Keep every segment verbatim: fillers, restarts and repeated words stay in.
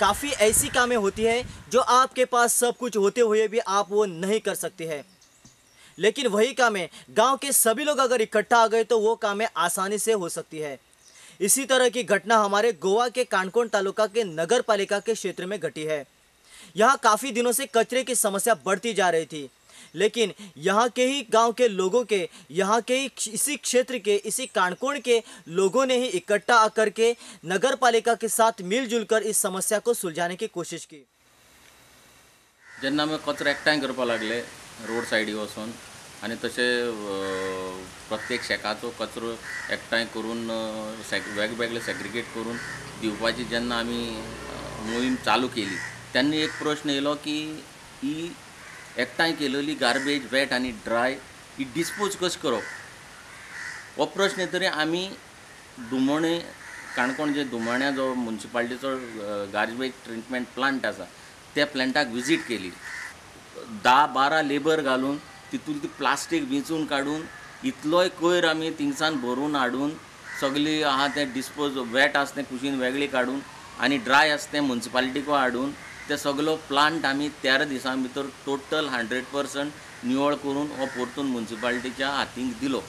काफ़ी ऐसी कामें होती हैं जो आपके पास सब कुछ होते हुए भी आप वो नहीं कर सकते हैं, लेकिन वही कामें गांव के सभी लोग अगर इकट्ठा आ गए तो वो कामें आसानी से हो सकती है। इसी तरह की घटना हमारे गोवा के काणकोण तालुका के नगर पालिका के क्षेत्र में घटी है। यहाँ काफ़ी दिनों से कचरे की समस्या बढ़ती जा रही थी, लेकिन यहाँ के ही गांव के लोगों के, यहाँ के ही इसी क्षेत्र के, इसी काणकोण के लोगों ने ही इकट्ठा आकर के नगर पालिका के साथ मिलजुल कर इस समस्या को सुलझाने की कोशिश की। जेन्ना आमी कचरो एकठांय करपाक लागले रोड साइडी वचून आनी तशें प्रत्येक शेकाचो कचरो एकठांय करून वेगवेगळे सेग्रिगेट करून दिवपाची जेन्ना आमी मोहीम चालू केली तेन्ना एक प्रश्न येयलो की ही एकठांय केलेली गार्बेज वेट आनी ड्राय ही डिस्पोज कशें करप हो प्रश्न तरी आमी दुमोणे काणकोण जे दुमोण्या जो म्युनिसिपालिटीचो गार्बेज ट्रिटमेंट प्लांट आसा त्या प्लांटाक विजीट केली। धा बारा लेबर घालून तितून ती प्लास्टीक विंचून काडून इतलोय कोयर आमी थिंगसान भरून हाडून सगळी आहा ते डिस्पोज वेट आसा ते कुशीन वेगळी काडून आनी ड्राय आसा ते म्युनिसिपालिटीक हाडून ते सगलो प्लांट आमी तेरा दिसां भितर टोटल हंड्रेड पर्सेंट निवळ करून हो परतून म्युनिसिपालिटीच्या हातींक दिलो।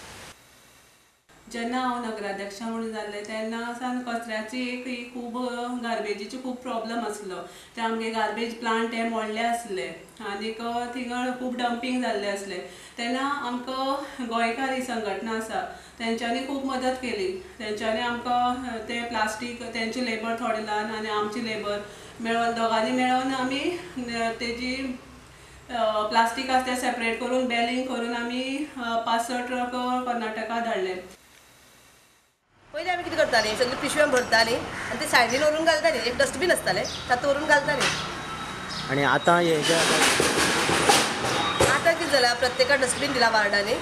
जेन्ना हांव नगराध्यक्षा म्हणून जाल्लें तेन्ना सावन कचऱ्याची एक खूब गार्बेजीची खूब प्रॉब्लम आसलो। ते आमगे गार्बेज प्लांट हे मोडले आसले आनीक थिंगा खूब डंपींग जाल्ले आसले तेन्ना आमकां गोंयकार ही संघटना आसा तेंच्यांनी खूब मदत केली। तेंच्यांनी आमकां ते प्लास्टीक तेंची लेबर थोडे लावन आनी आमची लेबर मेळोन दोगांनी मेळोन आमी तेजी प्लास्टीक आसा ते सेपरेट करून बेलिंग करून आमी पांच स ट्रक कर्नाटका धाडले। पैले आमी कितें करतालीं सगळी पिशव्यां भरतालीं आनी ते सायडीन व्हरून घालतालीं, एक डस्टबीन आसतालें तातूंत व्हरून घालतालीं। आनी आतां हे आतां कितें जालां प्रत्येका डस्टबीन दिला वार्डांनी,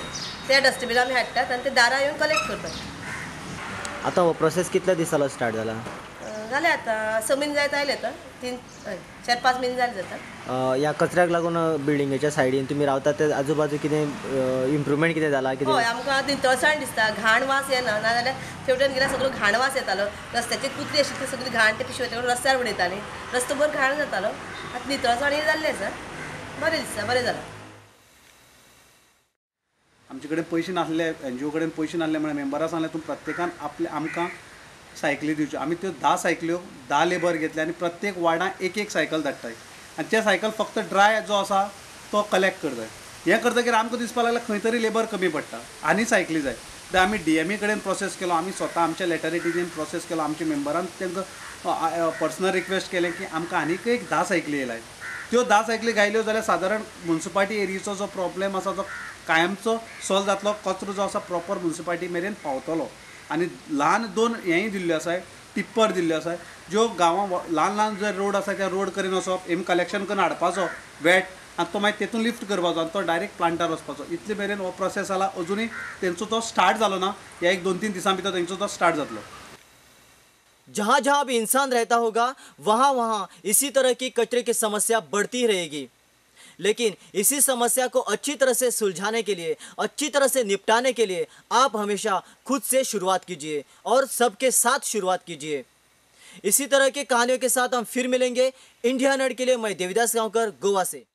त्या डस्टबीन आमी हाडटात आनी ते दारां येवन कलेक्ट करतात। आतां हो प्रोसेस कितल्या दीस जालो स्टार्ट जाला? जालें आतां स म्हयने जायत आयले, आतां तीन हय चार पांच म्हयने जाले जाता। ह्या कचऱ्याक लागून बिल्डिंगेच्या सायडीन तुमी रावतात ते आजूबाजू कितें इम्प्रुवमेंट कितें जाला? कितें हय आमकां नितळसाण दिसता, घाण वास येना, नाजाल्यार शेवट्यान गेल्यार सगळो घाण वास येतालो। रस्त्याची कुत्री आशिल्ली ती सगळी घाण ते पिशवेंतल्यान रस्त्यार उडयताली, रस्तो भर घाण जातालो। आतां नितळसाण जाल्लें आसा, बरें दिसता, बरें जालां। आमचे कडेन पयशे नासले, एनजीओ कडेन पयशे नासले म्हण मेंबरां सांगलें तुमी प्रत्येकान आपले आमकां सायकली दिवच्यो। आमी त्यो धा सायकल्यो धा लेबर घेतले आनी प्रत्येक वार्डांत एक एक सायकल धाडटाय आनी ते सायकल फक्त ड्राय जो आसा तो कलेक्ट करताय। हें करतकीर आमकां दिसपाक लागलें खंय तरी लेबर कमी पडटा आनी सायकली जाय। तर आमी डीएमए कडेन प्रोसेस केलो, आमी स्वता आमच्या लॅटरिटीन प्रोसेस केलो, आमच्या मेंबरान तांकां पर्सनल रिक्वेस्ट केलें की आमकां आनीक एक धा सायकली येयलाय। त्यो धा सायकली घायल्यो जाल्यार सादारण म्युन्सिपाल्टी एरियेचो जो प्रॉब्लेम आसा तो कायमचो सॉल्व जातलो, कचरो जो आसा प्रॉपर म्युन्सिपाल्टी मेरेन पावतलो। आनी ल्हान दोन हेंय दिल्ल्यो आसा, टिप्पर दिल्ल्यो आसा, ज्यो गांवां ल्हान ल्हान जे रोड आसा त्या रोड कडेन वचप एम कलेक्शन करून हाडपाचो वेट आनी तो मागीर तेतून लिफ्ट करपाचो आनी तो डायरेक्ट प्लांटार वचपाचो। इतले मेरेन हो प्रोसेस जाला, अजुनूय तेंचो तो स्टार्ट जालो ना। ह्या एक दोन तीन दिसां भितर तेंचो तो स्टार्ट जातलो। जहाँ जहाँ भी इंसान रहता होगा वहाँ वहाँ इसी तरह की कचरे की समस्या बढ़ती रहेगी, लेकिन इसी समस्या को अच्छी तरह से सुलझाने के लिए, अच्छी तरह से निपटाने के लिए आप हमेशा खुद से शुरुआत कीजिए और सबके साथ शुरुआत कीजिए। इसी तरह के कहानियों के साथ हम फिर मिलेंगे। इंडिया अनहर्ड के लिए मैं देविदास गांवकर, गोवा से।